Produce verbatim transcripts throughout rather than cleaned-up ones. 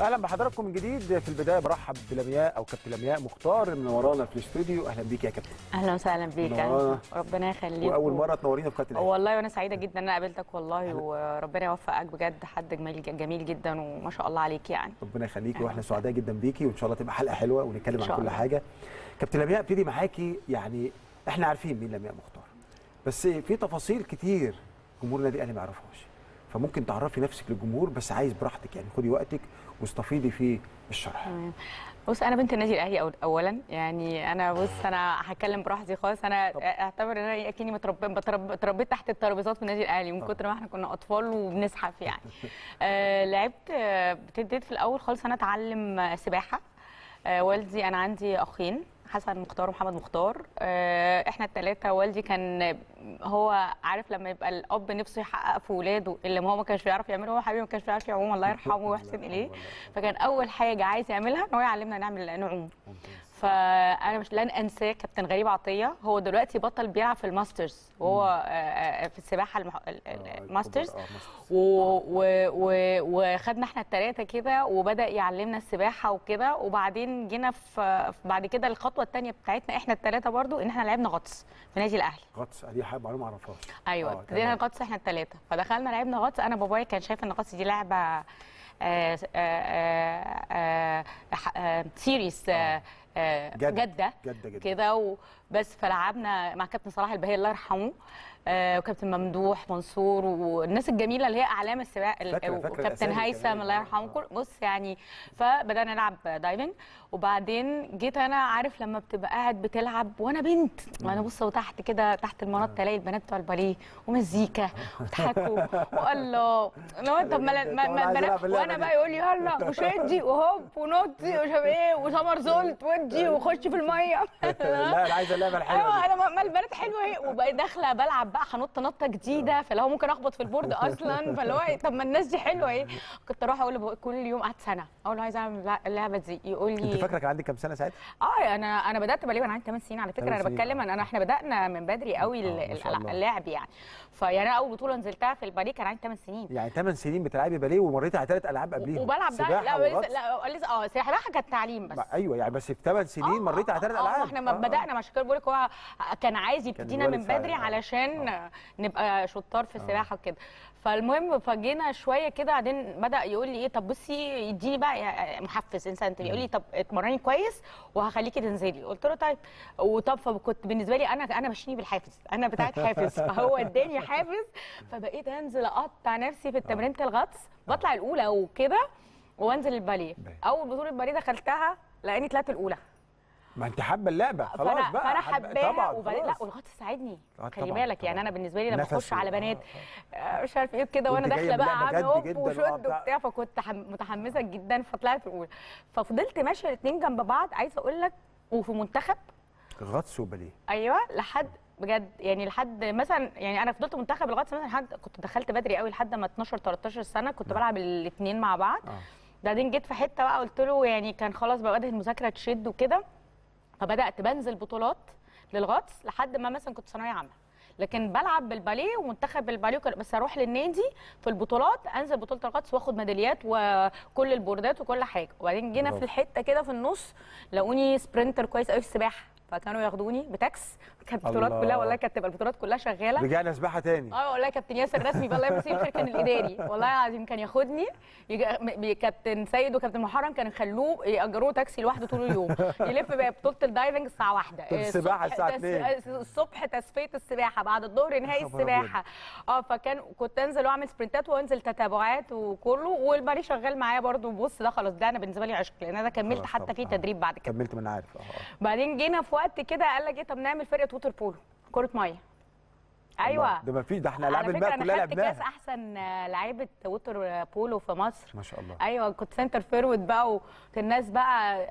اهلا بحضراتكم من جديد. في البدايه برحب بلمياء او كابتن لمياء مختار منورانا في الاستوديو. اهلا بيك يا كابتن. اهلا وسهلا بيك، ربنا يخليك. واول مره تنورينا في قناه الاهلي والله، وانا سعيده جدا ان انا قابلتك والله، وربنا يوفقك بجد، حد جميل جدا وما شاء الله عليك يعني. ربنا يخليك، واحنا سعداء جدا بيكي، وان شاء الله تبقى حلقه حلوه ونتكلم عن كل حاجه. كابتن لمياء ابتدي معاكي، يعني احنا عارفين مين لمياء مختار بس في تفاصيل كتير جمهور النادي الاهلي ما يعرفهاش، فممكن تعرفي نفسك للجمهور بس عايز براحتك يعني، خدي وقتك واستفيدي في الشرح. بص انا بنت النادي الاهلي اولا، يعني انا بص انا هتكلم براحتي خالص، انا طب. اعتبر ان انا اكني اتربيت تحت الترابيزات في النادي الاهلي من كتر ما احنا كنا اطفال وبنزحف يعني. آه لعبت ابتديت في الاول خالص انا اتعلم سباحه. آه والدي، انا عندي اخين حسن مختار ومحمد مختار، احنا الثلاثه. والدي كان هو عارف لما يبقى الاب نفسه يحقق في ولاده اللي هو ما كانش بيعرف يعمله، هو حبيبي ما كانش بيعرف يعوم الله يرحمه ويحسن اليه، فكان اول حاجه عايز يعملها ان هو يعلمنا نعمل نعوم. فانا مش لن انساه كابتن غريب عطيه، هو دلوقتي بطل بيلعب في الماسترز وهو في السباحه الماسترز، وخدنا احنا الثلاثه كده وبدا يعلمنا السباحه وكده. وبعدين جينا في بعد كده الخطوه الثانيه بتاعتنا احنا الثلاثه برضو ان احنا لعبنا غطس في نادي الاهلي. غطس دي حاجه معلومه ما اعرفهاش. ايوه ابتدينا غطس احنا الثلاثه، فدخلنا لعبنا غطس. انا بابايا كان شايف ان الغطس دي لعبه آه آه آه آه سيريس آه آه جده كده بس، فلعبنا مع كابتن صلاح الباهي الله يرحمه آه وكابتن ممدوح منصور والناس الجميله اللي هي اعلام السباق، وكابتن هيثم الله يرحمه. بص يعني فبدانا نلعب دايفنج. وبعدين جيت انا عارف لما بتبقى قاعد بتلعب وانا بنت وانا بص وتحت كده تحت المنط تلاقي البنات بتوع الباليه ومزيكا وضحكوا والله لو طب ما البنات، وانا بقى يقول لي يلا وشدي وهوب ونطي ومش ايه وسمر زولت ودي وخش في الميه. لا انا عايزه اللعبه الحلوه. ايوه انا ما البنات حلوه اهي، وبقيت داخله بلعب بقى هنط نطه جديده فاللي هو ممكن اخبط في البورد اصلا، فاللي هو طب ما الناس دي حلوه ايه. كنت اروح اقول له كل يوم، قعدت سنه اقول له عايزه اعمل اللعبه دي يقول لي. انت فاكره كان عندك كام سنه ساعتها؟ اه انا انا بدات باليه وانا عندي ثمان سنين على فكره. انا بتكلم انا احنا بدانا من بدري قوي اللعب يعني. فيعني انا اول بطوله نزلتها في الباليه كان عندي ثمان سنين. يعني ثمان سنين بتلعبي باليه ومريتي على ثلاث العاب قبليهم وبلعب ده. لا لا لسه اه سباحه كانت تعليم بس. ايوه يعني بس في ثمان سنين مريت على ثلاث العاب. احنا ما بدانا مع شكل بقول لك هو كان عايز يبتدينا من بدري علشان أوه. نبقى شطار في السباحه وكده. فالمهم فجينا شويه كده بعدين بدا يقول لي ايه طب بصي يديني بقى محفز انسنتيف، يقول لي طب اتمرني كويس وهخليكي تنزلي. قلت له طيب. وطب فكنت بالنسبه لي انا انا ماشيني بالحافز، انا بتاعت حافز، فهو اداني حافز فبقيت انزل اقطع نفسي في التمرين الغطس، بطلع الاولى وكده وانزل الباليه. اول بطوله باليه دخلتها لقاني طلعت الاولى. ما انت حابه اللعبه خلاص بقى. فانا حباها وبعدين لا والغطس ساعدني خلي بالك يعني. انا بالنسبه لي لما اخش على بنات آه مش عارف ايه كده وانا داخله بقى عامله هوب وشد وبتاع، فكنت متحمسه جدا فطلعت الاولى. ففضلت ماشيه الاثنين جنب بعض عايزه اقول لك، وفي منتخب غطس وباليه ايوه لحد بجد يعني لحد مثلا يعني انا فضلت منتخب الغطس مثلا لحد كنت دخلت بدري قوي لحد ما اتناشر تلتاشر سنه كنت بلعب الاثنين مع بعض. بعدين جيت في حته بقى قلت له يعني كان خلاص بقى بدات المذاكره تشد وكده، فبدات بنزل بطولات للغطس لحد ما مثلا كنت ثانويه عامه، لكن بلعب بالباليه ومنتخب بالباليه بس. اروح للنادي في البطولات انزل بطوله الغطس واخد ميداليات وكل البوردات وكل حاجه. وبعدين جينا في الحته كده في النص لقوني سبرنتر كويس قوي في السباحه، فكانوا ياخدوني بتاكس. كانت البطولات كلها والله كانت تبقى البطولات كلها شغاله. رجعنا سباحه تاني. اه والله كابتن ياسر رسمي الله يمسيه بالخير كان الاداري والله العظيم كان ياخدني يجي... كابتن سيد وكابتن محرم كانوا يخلوه ياجروه تاكسي لوحده طول اليوم يلف بقى بطوله الدايفنج الساعه واحدة السباحه الساعه اتنين الصبح تسفيه السباحه بعد الظهر نهائي السباحه. اه فكان كنت انزل واعمل سبرنتات وانزل تتابعات وكله والباليه شغال معايا برده. بص ده خلاص ده انا بالنسبه لي عشق لان انا كملت حتى في تدريب بعد كده كملت من عارف. اه بعدين جينا في وقت كده قال لك ايه طب نعمل فرقه ووتر بولو كره ميه. ايوه ده ما فيش ده احنا العاب الماء كلها لعبناها. انا كاس احسن لعيبه ووتر بولو في مصر ما شاء الله. ايوه كنت سنتر فيرود بقى وكنت الناس بقى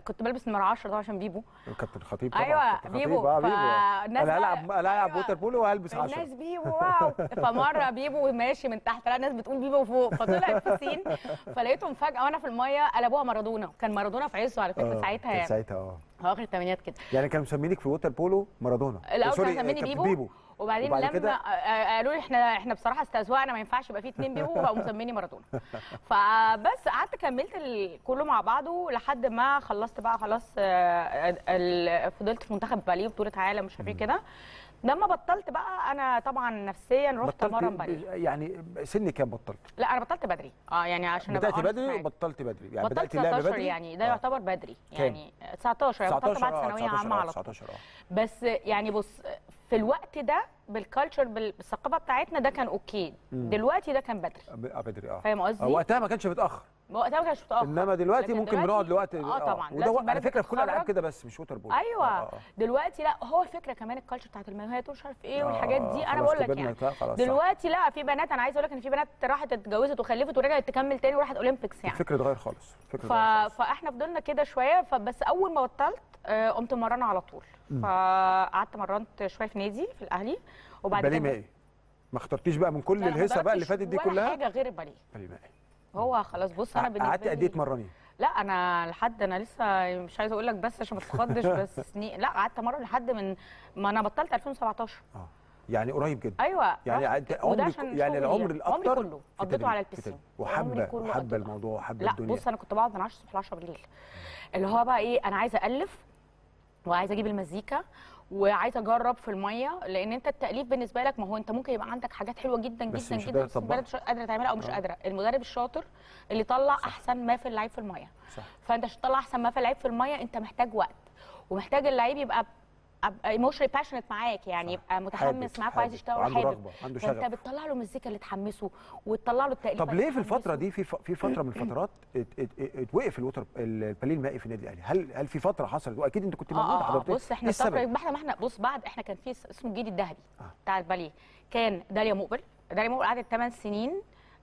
كنت بلبس نمره عشرة طبعا عشان بيبو كابتن الخطيب طبعا. ايوه بيبو فالناس انا هلعب هلعب ووتر بولو وهلبس عشرة الناس بيبو واو. فمره بيبو ماشي من تحت لا الناس بتقول بيبو فوق فطلعت في السين فلقيتهم فجاه وانا في الميه قلبوها مارادونا. كان مارادونا في عزه على فكره ساعتها يعني. ساعتها اه اخر الثمانينات كده يعني. كانوا مسمينك في ووتر بولو مارادونا. الاول كانوا مسميني بيبو وبعدين لما قالوا لي احنا احنا بصراحه استهزأنا، ما ينفعش يبقى في اتنين بيبقوا، بقوا مسميني مارادونا. فبس قعدت كملت كله مع بعضه لحد ما خلصت بقى خلاص، فضلت في منتخب باليه بطوله عالم مش عارف كده. لما بطلت بقى انا طبعا نفسيا رحت اتمرن بدري. يعني سني كام بطلت؟ لا انا بطلت بدري اه يعني عشان بدأت بدري وبطلت بدري يعني بدأت تسعتاشر بدري؟ يعني ده آه. يعتبر بدري يعني تسعتاشر يعني بطلت بعد ثانويه عامه على طول. بس يعني بص في الوقت ده بالكالتشر بالثقافه بتاعتنا ده كان اوكي، دلوقتي ده كان بدري بدري اه فاهم قصدي؟ وقتها ما كانش متاخر، وقتها ما كانش متاخر، انما دلوقتي ممكن بنقعد لوقت اه طبعا. وده على فكره في كل الالعاب كده بس مش ووتر بول. ايوه آه آه. دلوقتي لا، هو الفكره كمان الكالتشر بتاعت المايوهات ومش عارف ايه والحاجات دي. انا بقول لك يعني دلوقتي لا، في بنات انا عايزه اقول لك ان في بنات راحت اتجوزت وخلفت ورجعت تكمل تاني وراحت اولمبيكس، يعني الفكره اتغير خالص. ف... فاحنا فضلنا كده شويه، فبس اول ما بطلت قمت مرانه على طول. فقعدت مرنت شويه في نادي في الاهلي، وبعد كده الباليه ما اخترتيش بقى من كل الهيصه بقى اللي فاتت دي كلها حاجه غير الباليه؟ هو خلاص بص انا بالنسبه لي قعدت قد ايه تمرني؟ لا انا لحد انا لسه مش عايزه اقول لك بس عشان ما تتخضش بس سنين لا قعدت اتمرن لحد من ما انا بطلت ألفين وسبعتاشر. اه يعني قريب جدا. ايوه يعني عمري يعني العمر الاكتر عمري كله قضيته على البسين، وحابه حابه الموضوع وحابه الدنيا. لا بص انا كنت بقعد من عشرة الصبح ل عشرة بالليل، اللي هو بقى ايه، انا عايزه الف وعايزه اجيب المزيكا وعايزه اجرب في الميه، لان انت التاليف بالنسبه لك ما هو انت ممكن يبقى عندك حاجات حلوه جدا جدا جدا بس البلد مش قادره تعملها او مش قادره. المدرب الشاطر اللي طلع صح. احسن ما في اللعيب في الميه صح. فانت عشان تطلع احسن ما في اللعيب في الميه انت محتاج وقت، ومحتاج اللعيب يبقى ايموشنال باشنت معاك، يعني يبقى متحمس معاك وعايز يشتغل حابب، فانت بتطلع له المزيكا اللي تحمسه وتطلع له التاليف. طب ليه في الفتره دي في في فتره من الفترات اتوقف الوتر الباليه المائي في النادي الاهلي؟ هل هل في فتره حصلت؟ واكيد انت كنت موجوده حضرتك. بص احنا الفتره ما احنا احنا بص بعد احنا كان في اسمه الجيل الذهبي بتاع الباليه، كان داليا مقبل. داليا مقبل قعدت تمن سنين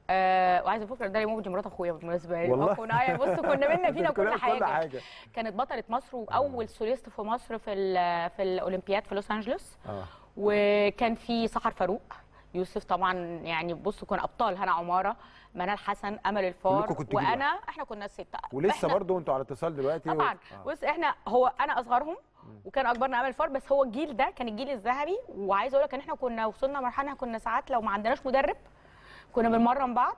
آه، وعايزه افكر داليا مقبل دي مرات اخويا بالمناسبه والله. كنا بص كنا منا فينا كل حاجه. حاجه كانت بطله مصر واول سوليست في مصر في في الاولمبياد في لوس انجلوس آه. وكان في سحر فاروق يوسف طبعا، يعني بصوا كنا ابطال، هنا عماره منال حسن امل الفار وانا احنا كنا السته ولسه برضه انتوا على اتصال دلوقتي طبعا و... آه. بص احنا هو انا اصغرهم وكان اكبرنا امل الفار، بس هو الجيل ده كان الجيل الذهبي. وعايزه اقول لك ان احنا كنا وصلنا مرحله كنا ساعات لو ما عندناش مدرب كنا بنمرن بعض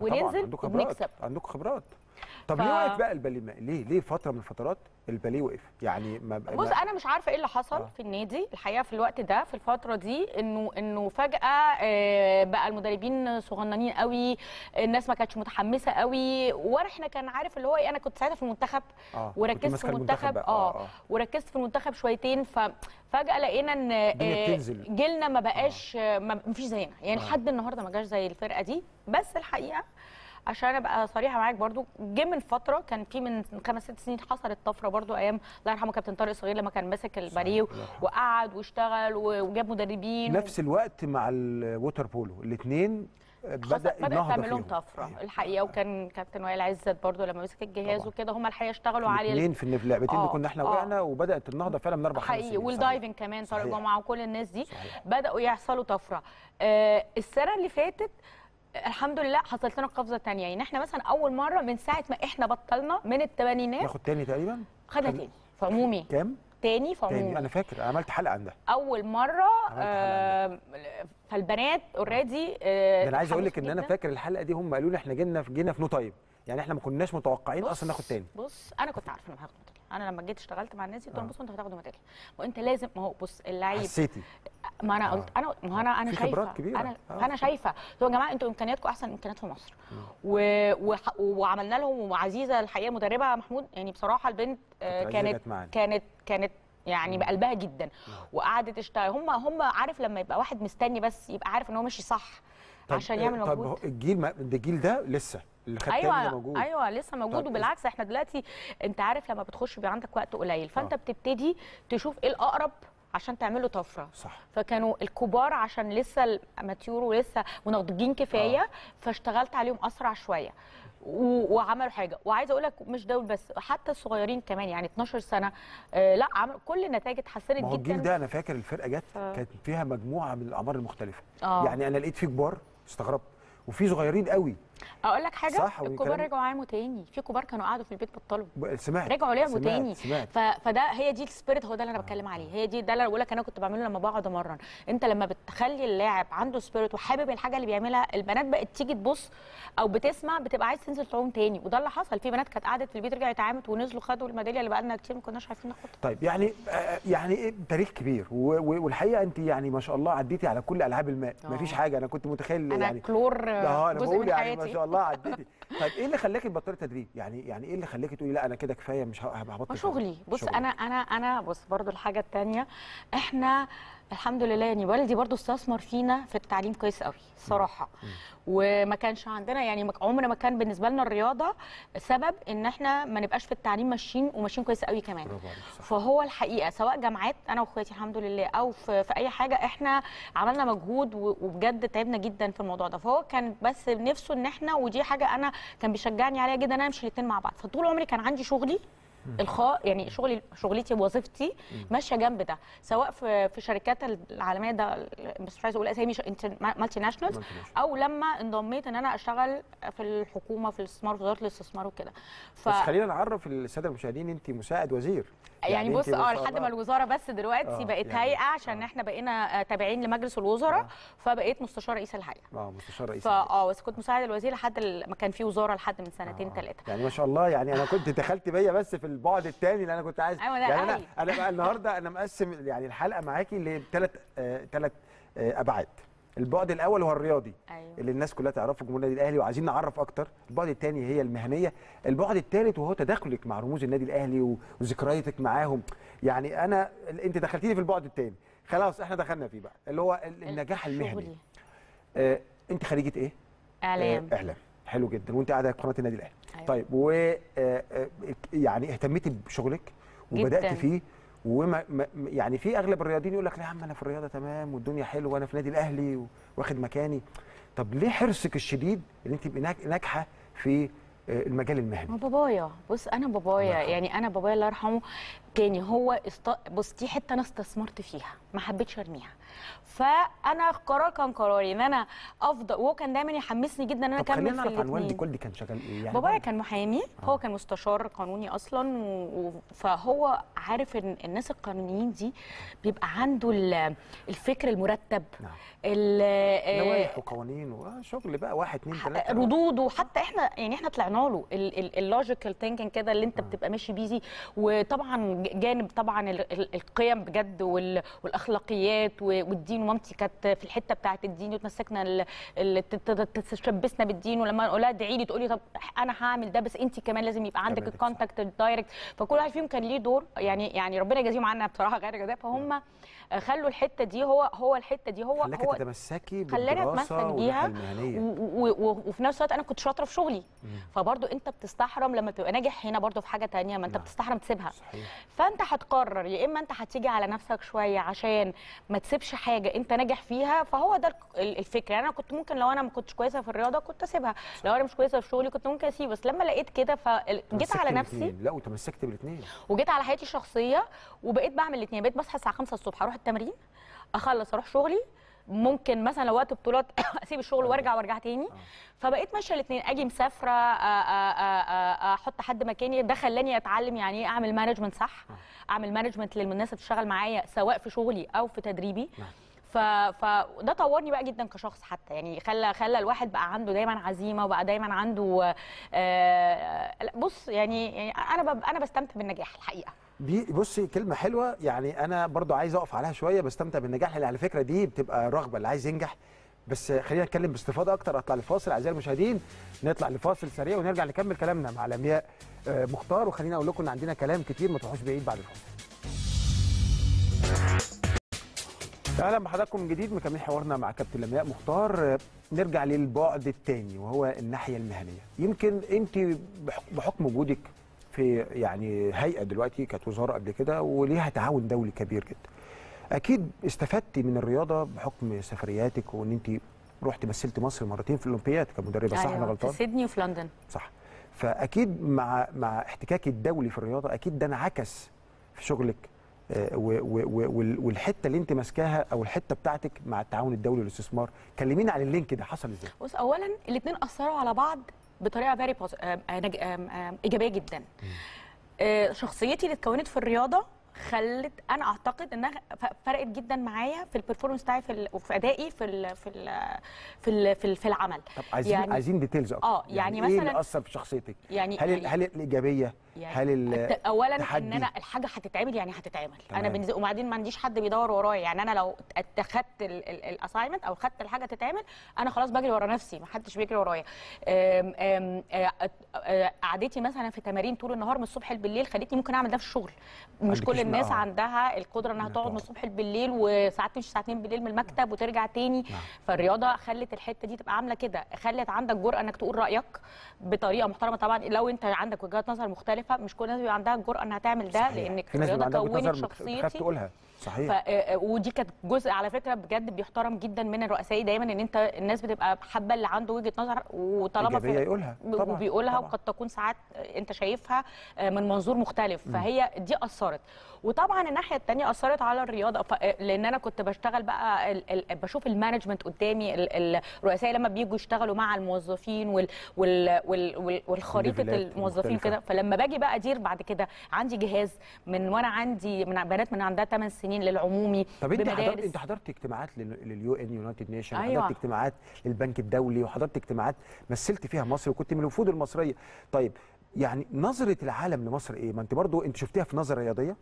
وننزل ونكسب. عندكم خبرات. طب ف... ليه وقف بقى الباليه؟ ليه ليه فتره من الفترات الباليه وقف؟ يعني ما بص ما... انا مش عارفه ايه اللي حصل آه. في النادي الحقيقه في الوقت ده في الفتره دي، انه انه فجاه بقى المدربين صغننين قوي، الناس ما كانتش متحمسه قوي، واحنا كان عارف اللي هو ايه. انا كنت ساعتها في المنتخب آه. وركزت في المنتخب آه. اه وركزت في المنتخب شويتين، ففجاه لقينا ان آه جيلنا ما بقاش آه. ما فيش زينا يعني لحد آه. النهارده ما جاش زي الفرقه دي. بس الحقيقه عشان ابقى صريحه معاك برضو جه من فتره كان في من خمس ست سنين حصلت طفره برضو ايام الله يرحمه كابتن طارق الصغير لما كان ماسك الباليه وقعد واشتغل وجاب مدربين نفس الوقت مع الووتر بولو الاثنين بدأ تعمل لهم طفره الحقيقه. وكان كابتن وائل عزت برضو لما مسك الجهاز وكده هم الحقيقه اشتغلوا عليه الاثنين في اللعبتين اللي كنا احنا وقعنا وبدات النهضه فعلا من اربع خمس سنين حقيقي. والدايفنج كمان طارق جمعه وكل الناس دي صحيح. بداوا يحصلوا طفره آه السنه اللي فاتت الحمد لله حصلت لنا قفزه ثانيه. يعني احنا مثلا اول مره من ساعه ما احنا بطلنا من الثمانينات ناخد ثاني تقريبا خدنا ثاني في عمومي كام؟ ثاني في عمومي انا فاكر عملت حلقه عندها اول مره آه فالبنات اوريدي آه انا عايز اقول لك ان انا فاكر الحلقه دي هم قالوا لي احنا جينا في جينا في نو تايم، يعني احنا ما كناش متوقعين اصلا ناخد ثاني. بص انا كنت عارفه اني هاخد ميداليه، انا لما جيت اشتغلت مع الناس قلت لهم بصوا انتوا هتاخدوا ميداليه وانت لازم، ما هو بص اللعيب حسيتي ما انا قلت انا ما انا انا شايفه انا انا شايفه يا جماعه انتوا امكانياتكم احسن امكانيات في مصر و... و... وعملنا لهم. وعزيزه الحقيقه مدربه محمود يعني بصراحه البنت كانت كانت كانت يعني بقلبها جدا وقعدت تشتغل. هم هم عارف لما يبقى واحد مستني بس يبقى عارف ان هو ماشي صح عشان يعمل مجهود. طب الجيل ما... ده الجيل ده لسه اللي خدت ايوه موجود. ايوه لسه موجود. وبالعكس احنا دلوقتي انت عارف لما بتخش بيبقى عندك وقت قليل، فانت أوه. بتبتدي تشوف ايه الاقرب عشان تعملوا طفره صح. فكانوا الكبار عشان لسه ماتيور ولسه منضجين كفايه أوه. فاشتغلت عليهم اسرع شويه وعملوا حاجه. وعايزه اقول لك مش دول بس، حتى الصغيرين كمان يعني اتناشر سنه آه لا عملوا كل النتائج اتحسنت جدا. الجيل ده انا فاكر الفرقه جت أوه. كانت فيها مجموعه من الاعمار المختلفه أوه. يعني انا لقيت فيه كبار استغربت وفي صغيرين قوي اقول لك حاجه صح، الكبار رجعوا عاموا تاني، في كبار كانوا قعدوا في البيت بطلوا سمعت رجعوا لعبوا تاني. ف... فده هي دي السبيريت، هو ده اللي انا بتكلم عليه، هي دي ده اللي بقول لك انا كنت بعمله لما بقعد امرن. انت لما بتخلي اللاعب عنده سبيريت وحابب الحاجه اللي بيعملها، البنات بقت تيجي تبص او بتسمع بتبقى عايز تنزل تعوم تاني، وده اللي حصل. في بنات كانت قعدت في البيت رجعت عامت ونزلوا خدوا الميداليه اللي بقى لنا كتير ما كناش عارفين ناخدها. طيب يعني يعني تاريخ كبير، والحقيقه انت يعني ما شاء الله عديتي على كل العاب الماء، ما فيش حاجه انا كنت متخيل يعني انا كلور جزء من حياتي. والله عديتي. طيب ايه اللي خلاكي تبطلي تدريب؟ يعني يعني ايه اللي خلاكي تقولي لا انا كده كفايه مش هبطل شغلي؟ بص شغلي. انا انا انا بص برضو الحاجه الثانيه، احنا الحمد لله يعني والدي برضو استثمر فينا في التعليم كويس قوي الصراحه، وما كانش عندنا يعني عمر ما كان بالنسبه لنا الرياضه سبب ان احنا ما نبقاش في التعليم ماشيين وماشيين كويس قوي كمان. فهو الحقيقه سواء جامعات انا واخواتي الحمد لله او في, في اي حاجه احنا عملنا مجهود وبجد تعبنا جدا في الموضوع ده. فهو كان بس بنفسه ان احنا، ودي حاجه انا كان بيشجعني عليها جدا، انا امشي الاثنين مع بعض. فطول عمري كان عندي شغلي الخاص يعني شغلي شغلتي ووظيفتي ماشيه جنب ده، سواء في في شركات العالميه ده مش عايزه اقول اسامي مالتي ناشونالز، او لما انضميت ان انا اشتغل في الحكومه في الاستثمار في وزاره الاستثمار وكده. ف... بس خلينا نعرف الساده المشاهدين انت مساعد وزير يعني, يعني بص اه لحد ما الوزاره بس دلوقتي آه بقت يعني هيئه عشان آه احنا بقينا تابعين لمجلس الوزراء آه فبقيت مستشار رئيس الهيئه. اه مستشار رئيس الهيئه اه بس كنت مساعد الوزير لحد ما كان في وزاره لحد من سنتين ثلاثه. آه يعني ما شاء الله يعني انا كنت دخلت بيا بس في البعد الثاني اللي انا كنت عايز أيوة يعني انا أي. انا بقى النهارده انا مقسم يعني الحلقه معاكي لثلاث ثلاث ابعاد. البعد الاول هو الرياضي أيوة. اللي الناس كلها تعرفه جمهور النادي الاهلي وعايزين نعرف اكتر. البعد الثاني هي المهنيه. البعد الثالث وهو تدخلك مع رموز النادي الاهلي وذكرياتك معاهم. يعني انا انت دخلتيني في البعد الثاني خلاص احنا دخلنا فيه بقى اللي هو النجاح المهني. آه، انت خريجه ايه؟ اعلام. آه، اعلام حلو جدا وانت قاعده في قناه النادي الاهلي. أيوة. طيب و يعني اهتميتي بشغلك وبدات فيه وما يعني في اغلب الرياضيين يقول لك لا يا عم انا في الرياضه تمام والدنيا حلوه وانا في النادي الاهلي واخد مكاني. طب ليه حرصك الشديد ان انت تبقي ناجحه في المجال المهني؟ ما بابايا بص انا بابايا يعني انا بابايا الله يرحمه كان هو است... بص دي حته انا استثمرت فيها ما حبيتش ارميها. فانا قرار كان قراري ان انا افضل وهو كان دايما يحمسني جدا ان انا اكمل في الاثنين. طب خلينا نعرف عن والدي كل كان شغال ايه يعني؟ بابايا كان محامي آه. هو كان مستشار قانوني اصلا و... فهو عارف ان الناس القانونيين دي بيبقى عنده الفكر المرتب نعم لوائح وقوانين وشغل بقى واحد اثنين ثلاثه ردود. وحتى احنا يعني احنا طلعنا له اللوجيكال ثينكينج كده اللي انت آه. بتبقى ماشي بيزي. وطبعا جانب طبعا القيم بجد والاخلاقيات والدين. ومامتي كانت في الحته بتاعت الدين وتمسكنا تشبسنا بالدين ولما اقول لها ادعي لي تقول لي طب انا هعمل ده بس انت كمان لازم يبقى عندك الكونتاكت الدايركت. فكل واحد فيهم كان ليه دور يعني يعني ربنا يجازيهم عنا بصراحه غير كده. فهم خلوا الحته دي هو هو الحته دي هو هو تتمسكي بالدراسه والمهنيه وفي نفس الوقت انا كنت شاطره في شغلي. فبرضه انت بتستحرم لما تبقى ناجح هنا برضه في حاجه ثانيه ما انت بتستحرم تسيبها. فانت هتقرر يا اما انت هتيجي على نفسك شويه عشان ما تسيبش حاجه انت ناجح فيها. فهو ده الفكره يعني انا كنت ممكن لو انا ما كنتش كويسه في الرياضه كنت اسيبها، لو انا مش كويسه في شغلي كنت ممكن اسيب. بس لما لقيت كده فجيت على نفسي لا وتمسكت بالاثنين وجيت على حياتي الشخصيه وبقيت بعمل الاثنين. بقيت بصحى الساعه خمسة الصبح اروح التمرين اخلص اروح شغلي ممكن مثلا لو وقت بطولات اسيب الشغل وارجع وارجع تاني. فبقيت ماشيه الاثنين اجي مسافره احط حد مكاني. ده خلاني اتعلم يعني ايه اعمل مانجمنت صح، اعمل مانجمنت للناس اللي بتشتغل معايا سواء في شغلي او في تدريبي. فده طورني بقى جدا كشخص حتى يعني خلى خلى الواحد بقى عنده دايما عزيمه وبقى دايما عنده بص يعني, يعني انا انا بستمتع بالنجاح الحقيقه. دي بصي كلمه حلوه يعني انا برضو عايز اقف عليها شويه. بستمتع بالنجاح لان على فكره دي بتبقى رغبه اللي عايز ينجح. بس خلينا نتكلم باستفاضه اكتر. اطلع لفاصل اعزائي المشاهدين، نطلع لفاصل سريع ونرجع نكمل كلامنا مع لمياء مختار. وخلينا اقول لكم ان عندنا كلام كتير ما تروحوش بعيد بعد الفاصل. اهلا بحضراتكم من جديد مكملين حوارنا مع كابتن لمياء مختار. نرجع للبعد الثاني وهو الناحيه المهنيه. يمكن انت بحكم وجودك في يعني هيئه دلوقتي كانت وزاره قبل كده وليها تعاون دولي كبير جدا، اكيد استفدتي من الرياضه بحكم سفرياتك وان انت رحت مثلت مصر مرتين في الاولمبياد كمدربه صح ولا أيوة. غلطان؟ في سيدني وفي لندن صح. فاكيد مع مع احتكاكي الدولي في الرياضه اكيد ده انعكس في شغلك والحته اللي انت ماسكاها او الحته بتاعتك مع التعاون الدولي للاستثمار، كلمينا عن اللينك ده حصل ازاي؟ بص، اولا الاثنين اثروا على بعض بطريقه فيري ايجابيه جدا. شخصيتي اللي اتكونت في الرياضه خلت انا اعتقد انها فرقت جدا معايا في البرفورمانس بتاعي في وفي ادائي في ال في ال في ال في, ال في العمل. طب عايزين يعني عايزين ديتيلز اكتر. اه يعني, يعني مثلا ايه اللي اثر في شخصيتك؟ يعني هل ال هل الايجابيه؟ يعني هل اولا ان انا الحاجه هتتعمل يعني هتتعمل. انا بالنسبه وبعدين ما عنديش حد بيدور ورايا، يعني انا لو اتخذت الاساينمنت او خدت الحاجه تتعمل انا خلاص بجري ورا نفسي، ما حدش بيجري ورايا. قعدتي مثلا في تمارين طول النهار من الصبح بالليل خلتني ممكن اعمل ده في الشغل. مش كل الناس عندها القدره انها تقعد من الصبح بالليل وساعات تمشي ساعتين بالليل من المكتب وترجع تاني. فالرياضه خلت الحته دي تبقى عامله كده، خلت عندك جرأه انك تقول رايك بطريقه محترمه. طبعا لو انت عندك وجهات نظر مختلفه مش كل الناس بيبقى عندها الجرأه انها تعمل ده، لانك الرياضه كونت شخصيتي تقولها صحيح. ف... ودي كانت جزء على فكره بجد بيحترم جدا من الرؤساء دايما، ان انت الناس بتبقى حابه اللي عنده وجهه نظر وطالما بيقولها وبيقولها وقد تكون ساعات انت شايفها من منظور مختلف. فهي دي اثرت. وطبعا الناحيه الثانيه اثرت على الرياضه، لان انا كنت بشتغل بقى ال... ال... بشوف المانجمنت قدامي، ال... الرؤساء لما بييجوا يشتغلوا مع الموظفين وال... وال... وال... والخريطه الموظفين كده. فلما باجي بقى ادير بعد كده عندي جهاز من وانا عندي من بنات من عندها ثمان سنين للعمومي. طب انت حضرت انت حضرت اجتماعات لليو ان يونايتد نيشن، حضرت اجتماعات للبنك الدولي، وحضرت اجتماعات مثلت فيها مصر وكنت من الوفود المصريه. طيب يعني نظره العالم لمصر ايه؟ ما انت برضو انت شفتيها في نظره رياضيه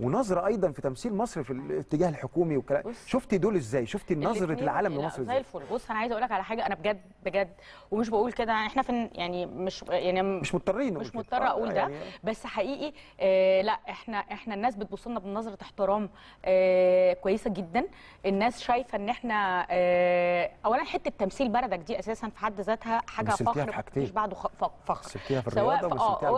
ونظره ايضا في تمثيل مصر في الاتجاه الحكومي والكلام. شفتي دول ازاي؟ شفتي نظره العالم لمصر ازاي؟ زي الفل. بص انا عايزه اقول لك على حاجه، انا بجد بجد ومش بقول كده، احنا في يعني مش يعني مش مضطرين مش مضطره اقول ده، بس حقيقي آه لا احنا احنا الناس بتبص لنا بنظره احترام آه كويسه جدا. الناس شايفه ان احنا آه اولا حته تمثيل بلدك دي اساسا في حد ذاتها حاجه فخر مفيش بعده فخر، سواء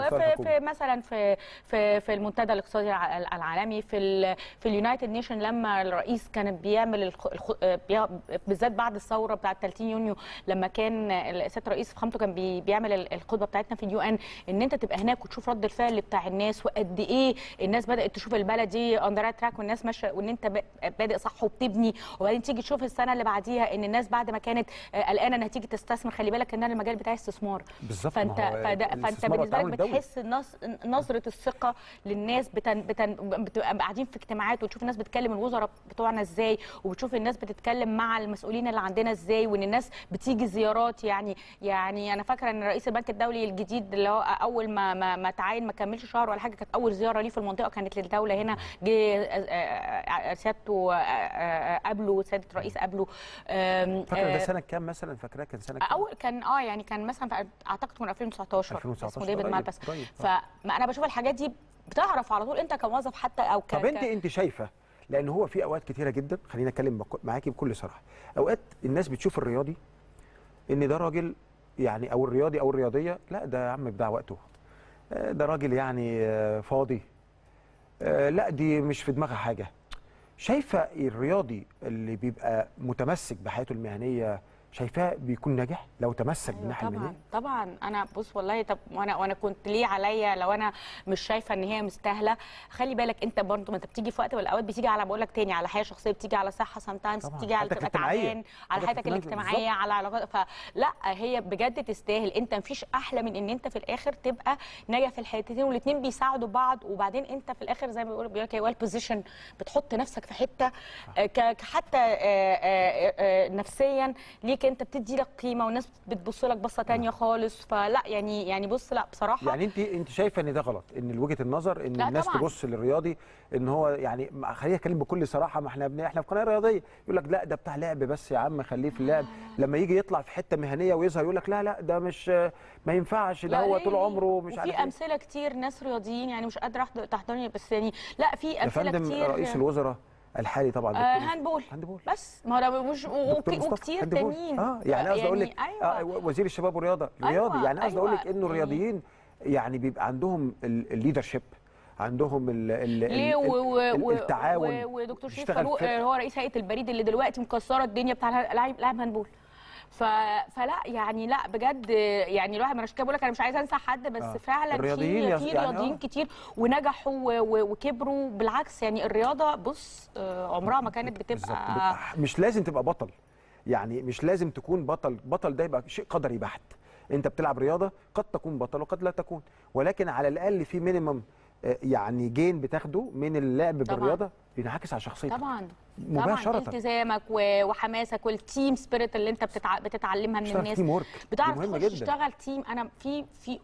في, في مثلا في في, في المنتدى الاقتصادي العالمي عالمي في ال في اليونايتد نيشن لما الرئيس كان بيعمل الخ... الخ... بي... بالذات بعد الثوره بتاعه ثلاثين يونيو لما كان السيد الرئيس في خامته كان بي... بيعمل الخطبه بتاعتنا في اليو ان، ان انت تبقى هناك وتشوف رد الفعل بتاع الناس وقد ايه الناس بدات تشوف البلد دي اون ذا رايت تراك والناس ماشيه وان انت ب... بادئ صح وبتبني. وبعدين تيجي تشوف السنه اللي بعديها ان الناس بعد ما كانت قلقانه انها تيجي تستثمر، خلي بالك ان انا المجال بتاعي استثمار بالظبط، فانت فده... فانت بالنسبه لك بتحس نظ... نظره الثقه للناس بتن... بتن... بتبقى قاعدين في اجتماعات وتشوف الناس بتكلم الوزراء بتوعنا ازاي، وبتشوف الناس بتتكلم مع المسؤولين اللي عندنا ازاي، وان الناس بتيجي زيارات. يعني يعني انا فاكره ان رئيس البنك الدولي الجديد اللي هو اول ما ما, ما تعاين ما كملش شهر ولا حاجه كانت اول زياره ليه في المنطقه كانت للدوله هنا، جه سيادته قابله سياده الرئيس قابله. فاكره ده سنه كام مثلا؟ فاكره كان سنه اول كان اه يعني كان مثلا اعتقد من ألفين وتسعتاشر اسمه ديفيد مالبس. فما انا بشوف الحاجات دي بتعرف على طول انت كموظف حتى او ك طب انت انت شايفه، لان هو في اوقات كتيره جدا خلينا اتكلم معاكي بكل صراحه، اوقات الناس بتشوف الرياضي ان ده راجل يعني او الرياضي او الرياضيه لا ده يا عم بضيع وقته، ده راجل يعني فاضي، لا دي مش في دماغها حاجه. شايفه الرياضي اللي بيبقى متمسك بحياته المهنيه شايفاه بيكون ناجح لو تمسك بالناحيه أيوة المهنيه؟ طبعا طبعا انا بص والله طب وانا وانا كنت ليه عليا لو انا مش شايفه ان هي مستاهله. خلي بالك انت برضه ما انت بتيجي في وقت من الاوقات بتيجي على بقول لك تاني على حياه شخصيه، بتيجي على صحه سام تايمز، بتيجي على تبقى تعبان، على حياتك الاجتماعيه، على علاقات. فلا هي بجد تستاهل. انت مفيش احلى من ان انت في الاخر تبقى ناجح في الحياتين والاثنين بيساعدوا بعض. وبعدين انت في الاخر زي ما بيقولوا بيقول لك ايه ويل بوزيشن، بتحط نفسك في حته حتى نفسيا ليك انت بتدي لك قيمه والناس بتبص لك بصه ثانيه خالص. فلا يعني يعني بص لا بصراحه يعني انت انت شايفه ان ده غلط ان وجهه النظر ان الناس طبعاً تبص للرياضي ان هو يعني خلينا نتكلم بكل صراحه. ما احنا احنا في قناه رياضيه يقول لك لا ده بتاع لعب بس يا عم خليه في اللعب، لما يجي يطلع في حته مهنيه ويظهر يقول لك لا لا ده مش ما ينفعش ده هو طول عمره مش عارف. في امثله كتير ناس رياضيين يعني مش قادره تحضرني بس يعني لا في امثله كتير. يا فندم رئيس الوزراء الحالي طبعا آه هاندبول هاندبول بس ما هو مش وكتير تانيين اه يعني قصدي يعني اقول لك أيوة. آه وزير الشباب والرياضه رياضي أيوة. يعني قصدي أيوة. اقول لك انه الرياضيين يعني بيبقى عندهم الليدر شيب، عندهم ال ال ليه التعاون. ودكتور شريف فاروق هو رئيس هيئه البريد اللي دلوقتي مكسره الدنيا بتاع لاعب لاعب هاندبول فلا يعني لا بجد يعني الواحد مش كده، بقول لك انا مش عايزه انسى حد بس آه. فعلا في رياضيين يعني كتير ونجحوا وكبروا، بالعكس يعني الرياضه بص عمرها ما كانت بتبقى، مش لازم تبقى بطل يعني، مش لازم تكون بطل، بطل ده يبقى شيء قدري بحت، انت بتلعب رياضه قد تكون بطل وقد لا تكون، ولكن على الاقل في مينيمم يعني جين بتاخده من اللعب بالرياضه ينعكس على شخصيتك طبعا مباشره، طبعا التزامك وحماسك والتيم سبيريت اللي انت بتتع... بتتعلمها من الناس، بتعرف تشتغل تيم. انا في في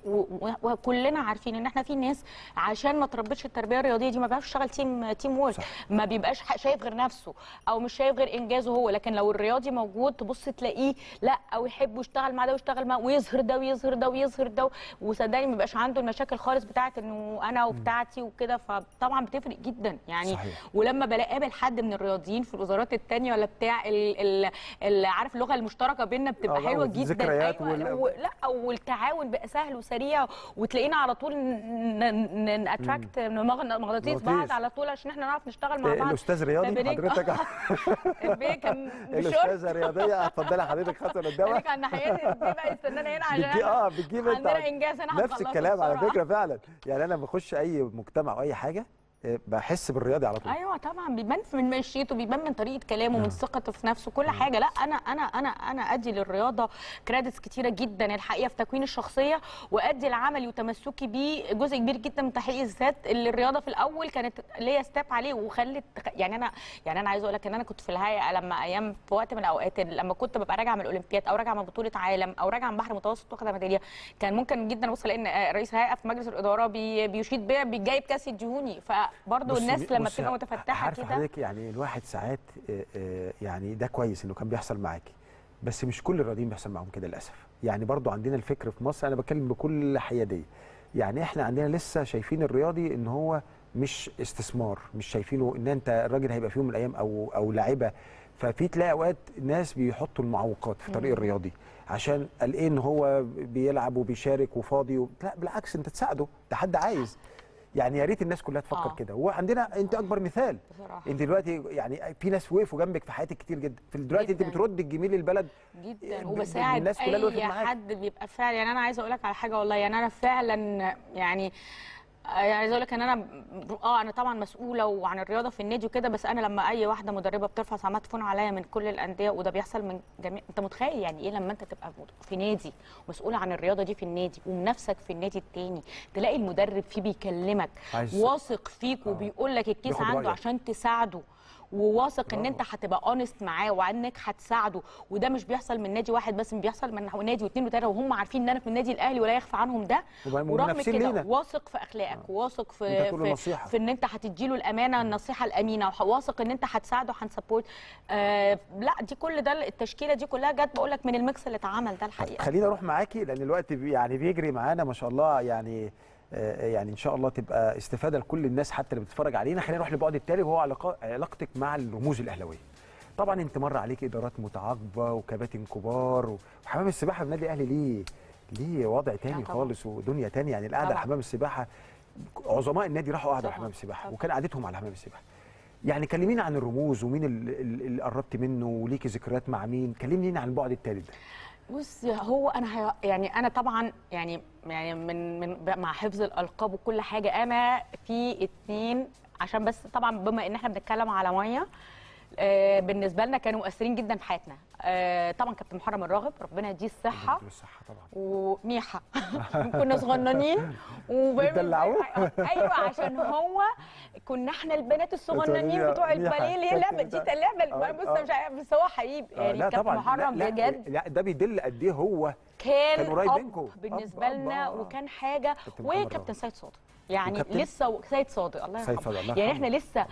وكلنا عارفين ان احنا في ناس عشان ما تربتش التربيه الرياضيه دي ما بيعرفش يشتغل تيم تيم وورك، ما بيبقاش شايف غير نفسه او مش شايف غير انجازه هو، لكن لو الرياضي موجود تبص تلاقيه لا او يحب يشتغل مع ده ويشتغل مع ويظهر ده ويظهر ده ويظهر ده، وصدقني ما بيبقاش عنده المشاكل خالص بتاعت انه انا وبتاعتي وكده، فطبعا بتفرق جدا يعني صحيح. ولما بقابل حد من الرياضيين في الوزارات الثانيه ولا بتاع ال ال ال عارف اللغه المشتركه بيننا بتبقى حلوه جدا، أيوة وال... لا والتعاون بقى سهل وسريع، وتلاقينا على طول ناتراكت مغناطيس بعض على طول عشان احنا نعرف نشتغل مع بعض. الاستاذ رياضي حضرتك الاستاذه الرياضيه اتفضلي حضرتك خطوه لقدام، بقول لك انا حياتي بتبقى استناني هنا عشان اه بتجيب انت نفس الكلام على فكره فعلا، يعني انا بخش اي مجتمع او اي حاجه بحس بالرياضي على طول، ايوه طبعا بيبان من مشيته، بيبان من طريقه كلامه، من ثقته في نفسه، كل حاجه. لا انا انا انا انا ادي للرياضه كريدتس كتيره جدا الحقيقه في تكوين الشخصيه، وادي لعملي وتمسكي بيه جزء كبير جدا من تحقيق الذات اللي الرياضه في الاول كانت ليا ستاب عليه وخلت يعني انا يعني انا عايزه اقول لك ان انا كنت في الهيئه لما ايام في وقت من الاوقات لما كنت ببقى راجعه من الاولمبياد او راجعه من بطوله عالم او راجعه من بحر متوسط واخده ميداليه، كان ممكن جدا اوصل ان رئيس هيئه في مجلس الاداره بيشيد بيا بيجايب كاس الدهوني، ف برضه الناس لما بتبقى متفتحه كده عارف يعني الواحد ساعات يعني ده كويس انه كان بيحصل معاكي، بس مش كل الرياضيين بيحصل معاهم كده للاسف، يعني برضه عندنا الفكر في مصر، انا بتكلم بكل حياديه، يعني احنا عندنا لسه شايفين الرياضي ان هو مش استثمار، مش شايفينه ان انت الراجل هيبقى في يوم من الايام او او لاعيبه، ففي تلاقي اوقات ناس بيحطوا المعوقات في طريق الرياضي عشان قلقان هو بيلعب وبيشارك وفاضي و... لا بالعكس انت تساعده، ده حد عايز يعني، يا ريت الناس كلها تفكر آه. كده، وعندنا انت اكبر مثال بصراحة. انت دلوقتي يعني في ناس وقفوا جنبك في حياتك كتير جدا، دلوقتي انت بترد الجميل للبلد جدا وبساعد الناس كلها اللي وقفت معاك، حد بيبقى فعلا يعني انا عايزه اقول لك على حاجه والله، يعني انا فعلا يعني يعني عايزه اقول لك ان انا اه انا طبعا مسؤوله وعن الرياضه في النادي وكده، بس انا لما اي واحده مدربه بترفع سماعه تليفون عليا من كل الانديه، وده بيحصل من جميع، انت متخيل يعني ايه لما انت تبقى في نادي مسؤوله عن الرياضه دي في النادي ومنافسك في النادي الثاني، تلاقي المدرب فيه بيكلمك واثق فيك وبيقول لك الكيس عنده عشان تساعده، وواثق ان انت هتبقى اونست معاه وانك هتساعده، وده مش بيحصل من نادي واحد بس، بيحصل من نادي واثنين وثلاثه، وهم عارفين ان انا في النادي الاهلي ولا يخفى عنهم ده، ورغم كده واثق في اخلاقك، واثق في في, في في ان انت هتديله الامانه النصيحه الامينه، وواثق ان انت هتساعده هنسبورت آه لا دي كل ده التشكيله دي كلها جت بقول لك من الميكس اللي اتعمل ده الحقيقه. خلينا اروح معاكي لان الوقت يعني بيجري معانا ما شاء الله، يعني يعني ان شاء الله تبقى استفاده لكل الناس حتى اللي بتتفرج علينا. خلينا نروح للبعد التالي وهو علاقتك مع الرموز الاهلاويه. طبعا انت مر عليك ادارات متعاقبه وكباتن كبار، وحمام السباحه في النادي الاهلي ليه ليه وضع تاني خالص ودنيا تاني، يعني القعده على حمام السباحه عظماء النادي راحوا قعدوا على حمام السباحه وكان قعدتهم على حمام السباحه. يعني كلمينا عن الرموز ومين اللي قربت منه وليكي ذكريات مع مين، كلمينا عن البعد التالت ده. بص هو انا يعني انا طبعا يعني يعني من من مع حفظ الالقاب وكل حاجه، انا في اتنين عشان بس طبعا بما ان احنا بنتكلم على ميه آه بالنسبه لنا كانوا مؤثرين جدا في حياتنا، آه طبعا كابتن محرم الراغب ربنا يديه الصحه وميحه كنا صغننين وبندلعوه ايوه عشان هو كنا احنا البنات الصغننين بتوع الباليه ليه لا دي اللعبه بص مش بس هو حبيب يعني كابتن محرم بجد، لا ده بيدل قد ايه هو كان قريب بالنسبه لنا وكان حاجه، وكابتن سيد صادق يعني لسه سيد صادق الله يرحمه يعني احنا لسه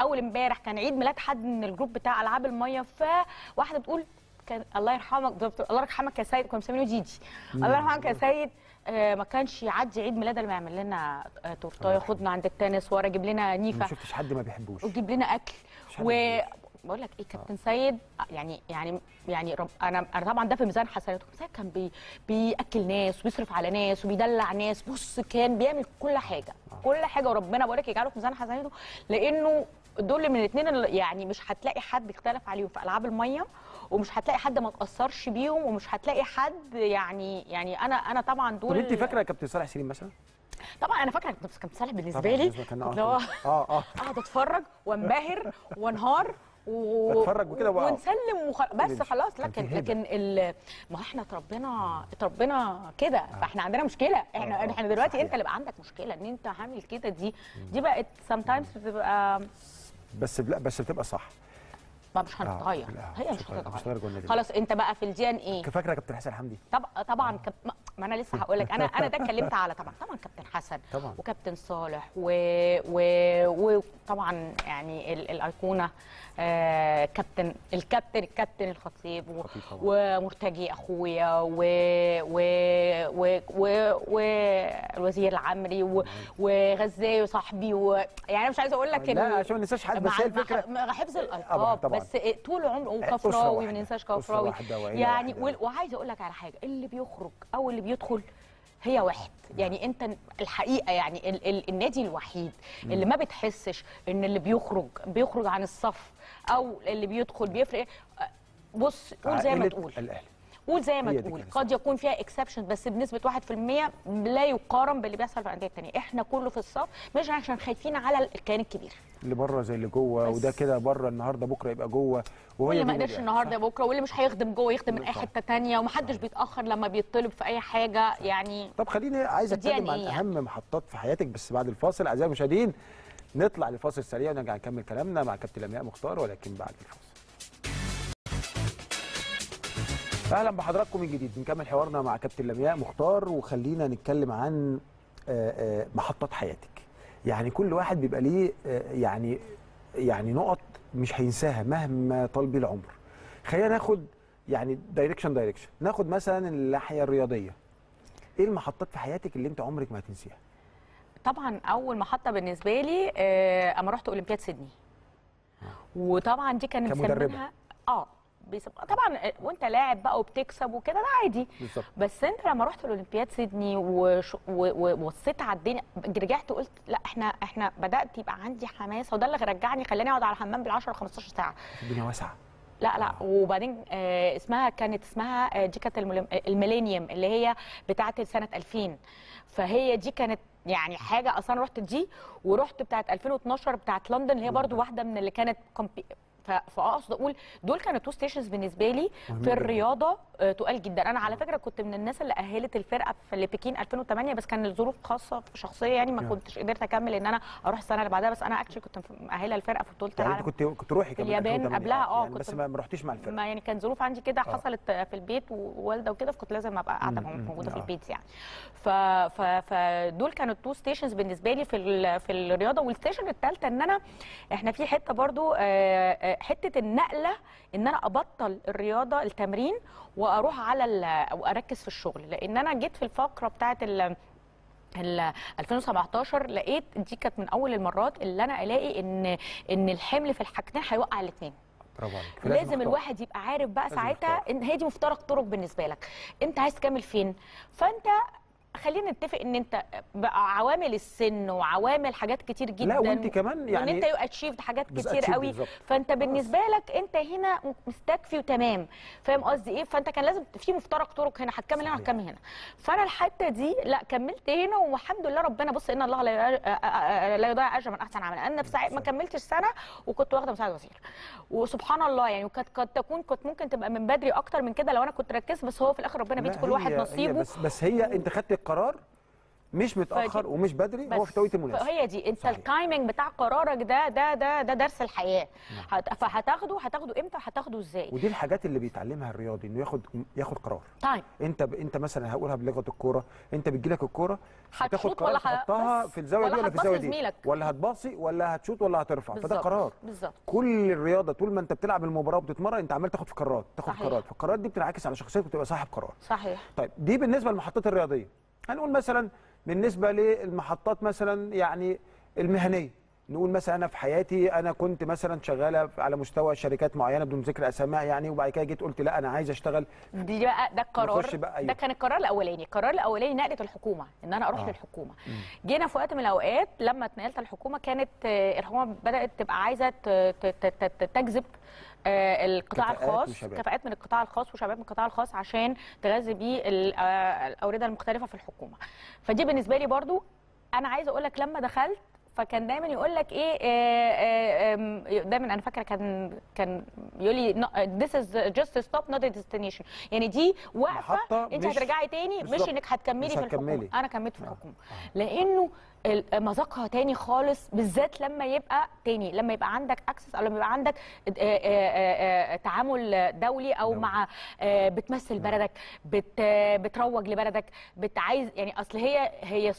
اول امبارح كان عيد ميلاد حد من الجروب بتاع العاب الميه، فواحده بتقول كان الله يرحمك الله يرحمك يا سيد، كنا مسمينه ديدي الله يرحمك يا سيد آه ما كانش يعدي عيد ميلاد الا ما يعمل لنا آه تورته ياخدنا عند التنس ورا يجيب لنا نيفه، ما شفتش حد ما بيحبوش، ويجيب لنا اكل و بقول لك ايه كابتن سيد يعني يعني يعني رب انا انا طبعا ده في ميزان حسناته، كابتن سيد كان بي بياكل ناس وبيصرف على ناس وبيدلع ناس، بص كان بيعمل كل حاجه كل حاجه، وربنا بقول لك يجعله في ميزان حسناته لانه دول من الاثنين يعني مش هتلاقي حد يختلف عليهم في العاب الميه ومش هتلاقي حد ما تاثرش بيهم، ومش هتلاقي حد يعني يعني انا انا طبعا دول. طب انت فاكره كابتن صالح سليم مثلا؟ طبعا انا فاكره كابتن صالح بالنسبه لي اللي هو اه اه اقعد اتفرج وانبهر وانهار و... اتفرج وكده بقى ونسلم وخلاص بس خلاص. لكن لكن ال... ما احنا اتربينا اتربينا كده، فاحنا عندنا مشكله. احنا آه. احنا دلوقتي صحيح. انت اللي بقى عندك مشكله ان انت عامل كده. دي دي بقت سام تايمز بتبقى بس لا بس بتبقى صح، ما مش هنتغير. آه. هي مش هتتغير خلاص. انت بقى في الدي ان ايه؟ فاكره كابتن حسن حمدي؟ طبعا طبعا كب... ما انا لسه هقول لك. انا انا ده اتكلمت على طبعا طبعا كابتن حسن طبعا. وكابتن صالح وطبعا و... يعني ال... الايقونه آه... كابتن الكابتن الكابتن الخطيب و... ومرتجي اخويا والوزير و... و... و... العمري و... وغزاوي صاحبي و... يعني مش عايزه اقول لك لا عشان ما ننساش حد، بس هي الفكره مع حفظ الالقاب بس طول عمره. وكفراوي ما ننساش كفراوي يعني. وعايزه اقول لك على حاجه، اللي بيخرج او اللي بيدخل هي واحد يعني. انت الحقيقه يعني ال ال النادي الوحيد اللي ما بتحسش ان اللي بيخرج بيخرج عن الصف او اللي بيدخل بيفرق. بص قول زي ما تقول الاهلي قول زي ما تقول قد يكون فيها اكسبشن بس بنسبه واحد في المية لا يقارن باللي بيحصل في الانديه الثانيه. احنا كله في الصف مش عشان خايفين على الكيان الكبير اللي بره زي اللي جوه، وده كده بره النهارده بكره يبقى جوه، واللي ما قدرش النهارده بكره، واللي مش هيخدم جوه يخدم من اي حته ثانيه، ومحدش بيتاخر لما بيطلب في اي حاجه يعني. طب خليني عايز اتكلم عن اهم محطات في حياتك بس بعد الفاصل. اعزائي المشاهدين نطلع لفاصل سريع ونرجع نكمل كلامنا مع كابتن لمياء مختار ولكن بعد الفاصل. اهلا بحضراتكم من جديد، نكمل حوارنا مع كابتن لمياء مختار وخلينا نتكلم عن محطات حياتك. يعني كل واحد بيبقى ليه يعني يعني نقط مش هينساها مهما طال بيه العمر. خلينا ناخد يعني دايركشن دايركشن، ناخد مثلا الناحيه الرياضيه. ايه المحطات في حياتك اللي انت عمرك ما هتنسيها؟ طبعا اول محطه بالنسبه لي اما رحت اولمبياد سيدني. وطبعا دي كان مسمينها اه طبعا وانت لاعب بقى وبتكسب وكده ده عادي بالزبط. بس انت لما رحت الاولمبياد سيدني وبصيت على الدنيا رجعت قلت لا احنا احنا بدات يبقى عندي حماس، وده اللي رجعني خلاني اقعد على الحمام بالعشرة وخمستاشر ساعه. الدنيا واسعه لا لا. وبعدين آه اسمها كانت اسمها دي كانت الميلينيوم اللي هي بتاعه سنه ألفين، فهي دي كانت يعني حاجه. اصلا رحت دي ورحت بتاعه ألفين واتناشر بتاعه لندن اللي هي برده واحده من اللي كانت كمبي... فاقصد اقول دول كانوا تو ستيشنز بالنسبه لي في الرياضه تقال جدا. انا على فكره كنت من الناس اللي اهلت الفرقه في لبكين ألفين وتمانية بس كان الظروف خاصه شخصيه يعني ما كنتش قدرت اكمل ان انا اروح السنه اللي بعدها. بس انا اكشلي كنت مأهله الفرقه في بطوله العالم. يعني كنت كنت روحي كمان اليابان قبلها اه يعني بس ما رحتيش مع الفرقه. ما يعني كان ظروف عندي كده حصلت في البيت ووالده وكده، فكنت لازم ابقى قاعده موجوده في البيت يعني. ف فدول كانوا تو ستيشنز بالنسبه لي في في الرياضه. والستيشن الثالثه ان انا احنا في حته برده حته النقله ان انا ابطل الرياضه التمرين واروح على واركز في الشغل. لان انا جيت في الفقره بتاعه ألفين وسبعتاشر لقيت دي كانت من اول المرات اللي انا الاقي ان ان الحمل في الحاجتين هيوقع الاثنين. لازم الواحد يبقى عارف بقى ساعتها ان هي دي مفترق طرق بالنسبه لك، انت عايز تكمل فين. فانت خلينا نتفق ان انت بقى عوامل السن وعوامل حاجات كتير جدا. لا وانت كمان يعني وان انت يبقى تشيفد حاجات كتير قوي، فانت بالنسبه لك انت هنا مستكفي وتمام. فاهم قصدي ايه؟ فانت كان لازم في مفترق طرق، هنا هتكمل هنا هتكمل هنا. فانا الحته دي لا كملت هنا والحمد لله ربنا. بص ان الله لا يضيع اجر من احسن عمل. انا في ساعه ما كملتش سنه وكنت واخده مساعد وزير وسبحان الله يعني. وكانت قد تكون كنت ممكن تبقى من بدري اكتر من كده لو انا كنت ركزت. بس هو في الاخر ربنا بيدي كل واحد نصيبه. بس, بس هي انت خدت قرار مش متاخر ومش بدري، هو في توقيت المناسب. هي دي انت التايمنج بتاع قرارك ده ده ده ده درس الحياه. فهتاخده هتاخده امتى وهتاخده ازاي. ودي الحاجات اللي بيتعلمها الرياضي انه ياخد ياخد قرار تايم. انت ب... انت مثلا هقولها بلغه الكوره، انت بتجيلك الكوره هتاخد قرار تحطها في الزاويه دي ولا في الزاويه دي، ولا هتباصي ولا هتشوط ولا هترفع. فده قرار بالظبط. كل الرياضه طول ما انت بتلعب المباراه وبتتمرن انت عمال تاخد في قرارات تاخد قرارات، فالقرارات دي بتنعكس على شخصيتك وتبقى صاحب قرار. صحيح. طيب دي بالنسبه للمحطات الرياضيه. هنقول مثلا بالنسبه للمحطات مثلا يعني المهنيه، نقول مثلا انا في حياتي انا كنت مثلا شغاله على مستوى شركات معينه بدون ذكر اسماء يعني، وبعد كده جيت قلت لا انا عايز اشتغل دي بقى، ده القرار بقى، ده كان القرار الاولاني. القرار الاولاني نقله الحكومه، ان انا اروح آه. للحكومه. م. جينا في وقت من الاوقات لما اتنقلت الحكومه، كانت الحكومه بدات تبقى عايزه تجذب القطاع الخاص، كفاءات من القطاع الخاص وشباب من القطاع الخاص عشان تغذي بيه الاورده المختلفه في الحكومه. فدي بالنسبه لي برضو انا عايزه اقول لك لما دخلت، فكان دايما يقول لك ايه، دايما انا فاكره كان كان يقول لي this is just a stop not a destination، يعني دي وقفه انت هترجعي تاني، مش انك هتكملي في الحكومه. انا كملت في الحكومه لانه مذاقها تاني خالص، بالذات لما يبقى تاني، لما يبقى عندك اكسس، او لما يبقى عندك تعامل دولي، او مع بتمثل بلدك، بتروج لبلدك، بتعايز يعني. اصل هي هي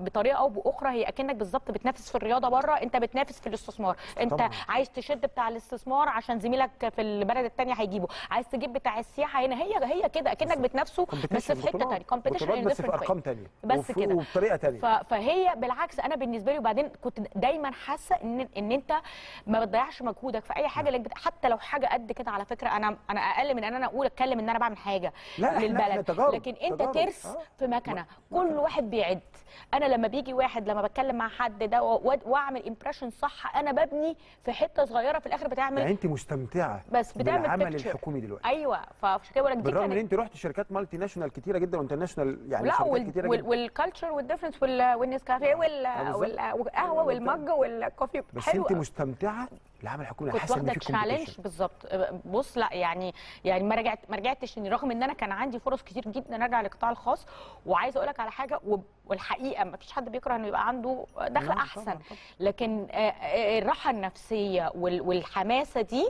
بطريقه او باخرى هي اكنك بالظبط بتنافس في الرياضه بره، انت بتنافس في الاستثمار، انت طبعا عايز تشد بتاع الاستثمار عشان زميلك في البلد الثانيه هيجيبه، عايز تجيب بتاع السياحه هنا، هي هي كده اكنك بتنافسه بس في حته ثانيه، كومبيتيشن بس في ارقام ثانيه بس كده وبطريقه ثانيه. فهي بالعكس انا بالنسبه لي، وبعدين كنت دايما حاسه ان ان انت ما بتضيعش مجهودك في اي حاجه، لانك حتى لو حاجه قد كده على فكره، انا انا اقل من ان انا اقول اتكلم ان انا بعمل حاجه للبلد، لكن انت ترس في مكنه كل واحد بيعد. انا لما بيجي واحد، لما بتكلم مع حد ده واعمل امبريشن صح، انا ببني في حته صغيره، في الاخر بتعمل يعني. انت مستمتعه بس بتعمل العمل الحكومي دلوقتي؟ ايوه. فعشان كده بقول لك، بالرغم ان انت رحت شركات مالتي ناشونال كتيره جدا وانترناشونال يعني، لا شركات كتيره وال... جدا، والكالتشر والديفرنس والنسكافيه والقهوه والمج والكوفي، بس انت مستمتعه العمل الحكومي؟ كنت واخده تشالنج بالظبط. بص لا يعني يعني ما رجعت ما رجعتش رغم ان انا كان عندي فرص كتير جدا ارجع للقطاع الخاص. وعايزه اقول لك على حاجه، والحقيقه ما فيش حد بيكره انه يبقى عنده دخل احسن، لكن الراحه النفسيه والحماسه دي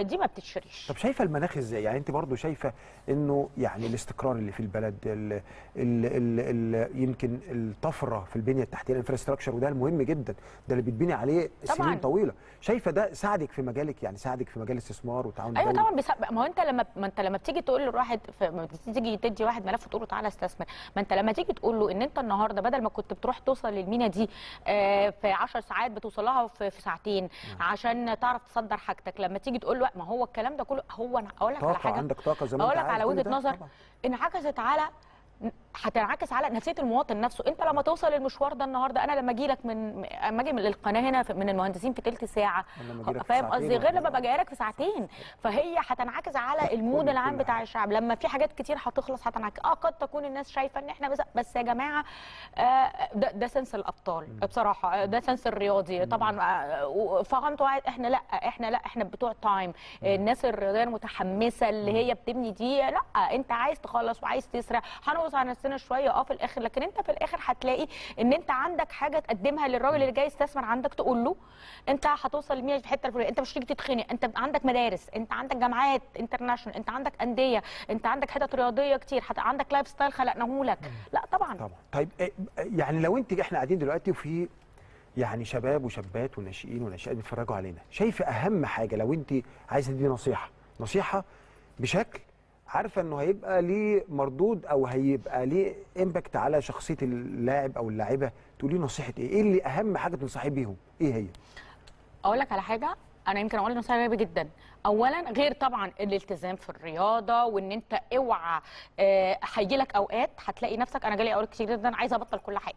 دي ما بتتشريش. طب شايفه المناخ ازاي؟ يعني انت برضو شايفه انه يعني الاستقرار اللي في البلد، ال ال ال ال يمكن الطفره في البنيه التحتيه، الانفراستراكشر، وده المهم جدا، ده اللي بيتبني عليه سنين طويله. شايفه ده ساعدك في مجالك؟ يعني ساعدك في مجال الاستثمار والتعاون الدولي؟ ايوه طبعا. بس ما هو انت لما ما انت لما بتيجي تقول لواحد، تيجي تدي واحد ملف وتقول له تعالى استثمر، ما انت لما تيجي تقول له ان انت النهارده بدل ما كنت بتروح توصل للمينا دي آه في عشر ساعات بتوصل لها في, في ساعتين عشان تعرف تصدر حاجتك، لما تيجي تقول له ما هو الكلام ده كله، هو انا اقول لك على حاجه، عندك طاقه زي ما انت عارف، اقول لك على وجهه نظر انعكست على هتنعكس على نفسيه المواطن نفسه. انت لما توصل المشوار ده النهارده، انا لما اجي لك من اما اجي من القناه هنا من المهندسين في ثلث ساعه، فاهم قصدي، غير لما ابقى جاي لك في ساعتين. فهي هتنعكس على المود العام بتاع الشعب. لما في حاجات كتير هتخلص هتنعكس. اه قد تكون الناس شايفه ان احنا بس, بس يا جماعه آه ده, ده سنس الابطال بصراحه، ده سنس الرياضي طبعا. آه فهمتوا احنا لا احنا لا احنا بتوع تايم، الناس الغير متحمسه اللي هي بتبني دي، لا انت عايز تخلص وعايز تسرع، هنقص على نفسنا شويه اه في الاخر، لكن انت في الاخر هتلاقي ان انت عندك حاجه تقدمها للراجل اللي جاي يستثمر عندك، تقول له انت هتوصل لمين في الحته الفلانيه، انت مش تيجي تتخنق، انت عندك مدارس، انت عندك جامعات انترناشونال، انت عندك انديه، انت عندك حتت رياضيه كتير، عندك لايف ستايل خلقناه لك. لا طبعا طبعا. طيب يعني لو انت احنا قاعدين دلوقتي وفي يعني شباب وشابات وناشئين وناشئات بيتفرجوا علينا، شايفه اهم حاجه لو انت عايزه تدي نصيحه نصيحه بشكل عارفه انه هيبقى ليه مردود او هيبقى ليه امباكت على شخصيه اللاعب او اللاعبه، تقولي نصيحه ايه؟ ايه اللي اهم حاجه تنصحي بيهم؟ ايه هي؟ اقول لك على حاجه، انا يمكن اقول نصيحه غريبه جدا. اولا غير طبعا الالتزام في الرياضه، وان انت اوعى هيجي لك اوقات هتلاقي نفسك، انا جالي اوقات كتير جدا عايزه ابطل كل حاجه،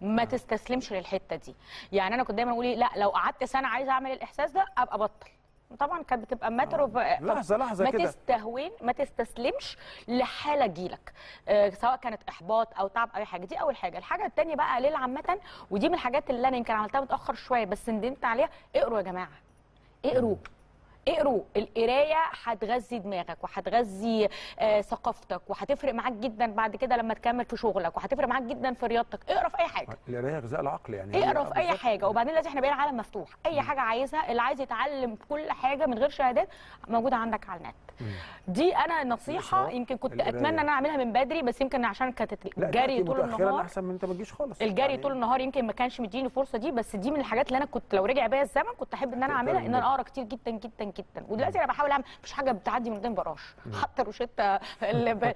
ما تستسلمش للحته دي. يعني انا كنت دايما اقول لا لو قعدت سنه عايزه اعمل الاحساس ده ابقى ابطل. طبعا كانت بتبقى ماتر ف... لحظه لحظه كده، ما تستهون، ما تستسلمش لحاله تجيلك، أه سواء كانت احباط او تعب او اي حاجه. دي اول حاجه. الحاجه الثانيه بقى ليل عامه، ودي من الحاجات اللي انا يمكن عملتها متاخر شويه بس ندمت عليها، اقروا يا جماعه، اقروا اقروا. القرايه هتغذي دماغك وهتغذي آه ثقافتك، وهتفرق معاك جدا بعد كده لما تكمل في شغلك، وهتفرق معاك جدا في رياضتك. اقرا في اي حاجه، القرايه غذاء العقل يعني، اقرا في اي حاجه. وبعدين لازم احنا بقينا عالم مفتوح، اي حاجه عايزها، اللي عايز يتعلم كل حاجه من غير شهادات موجوده عندك على النت. دي انا نصيحه يمكن كنت اتمنى ان انا اعملها من بدري، بس يمكن عشان كانت الجري طول النهار احسن من انت ما تجيش خالص. الجري يعني طول النهار يمكن ما كانش مديني الفرصه دي، بس دي من الحاجات اللي انا كنت لو رجع بيا الزمن كنت احب ان انا اعملها، ان انا اقرا كتير جدا جدا جدا. ودلوقتي انا بحاول اعمل، مفيش حاجه بتعدي من قدام براش، حتى روشته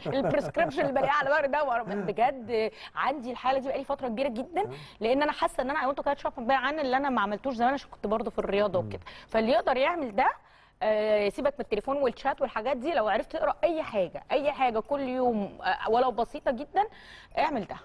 البريسكربشن اللي بلاقيها على ظهري ده بجد. عندي الحاله دي بقالي فتره كبيره جدا، لان انا حاسه ان انا عملت كده شوب عن اللي انا ما عملتوش زمان عشان كنت برضه في الرياضه وكده. فاللي يقدر يعمل ده آه سيبك من التليفون والشات والحاجات دي، لو عرفت تقرا اي حاجه اي حاجه كل يوم آه ولو بسيطه جدا اعمل ده.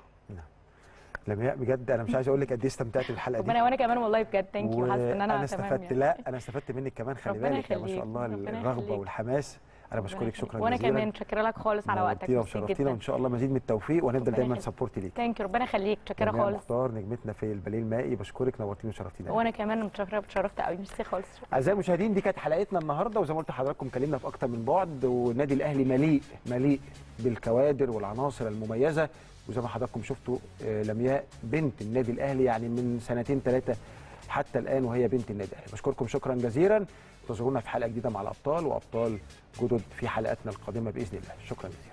لمياء بجد انا مش عايز اقول لك قد ايه استمتعت بالحلقه دي. انا وانا كمان والله بجد ثانك يو، حاسه ان انا انا استفدت يعني. لا انا استفدت منك كمان، خلي بالك ما شاء الله الرغبه والحماس. انا بشكرك شكرا جزيلا وانا كمان شاكره لك خالص على وقتك وشرفتينا، وان شاء الله مزيد من التوفيق وهنفضل دايما سبورت ليك. ثانك يو، ربنا يخليك، شاكره خالص. مختار نجمتنا في الباليه المائي، بشكرك نورتينا وشرفتينا. وانا كمان متشكره، اتشرفت قوي، ميرسي خالص. اعزائي المشاهدين دي كانت حلقتنا النهارده، وزي ما قلت لحضراتكم كلمنا في اكتر من بعد، والنادي الاهلي مليء مليء بالكوادر والعناصر المميزه، وزي ما حضراتكم شفتوا لمياء بنت النادي الاهلي يعني من سنتين ثلاثه حتى الان وهي بنت النادي الاهلي. بشكركم شكرا جزيلا، انتظرونا في حلقه جديده مع الابطال وابطال جدد في حلقاتنا القادمه باذن الله. شكرا جزيلا.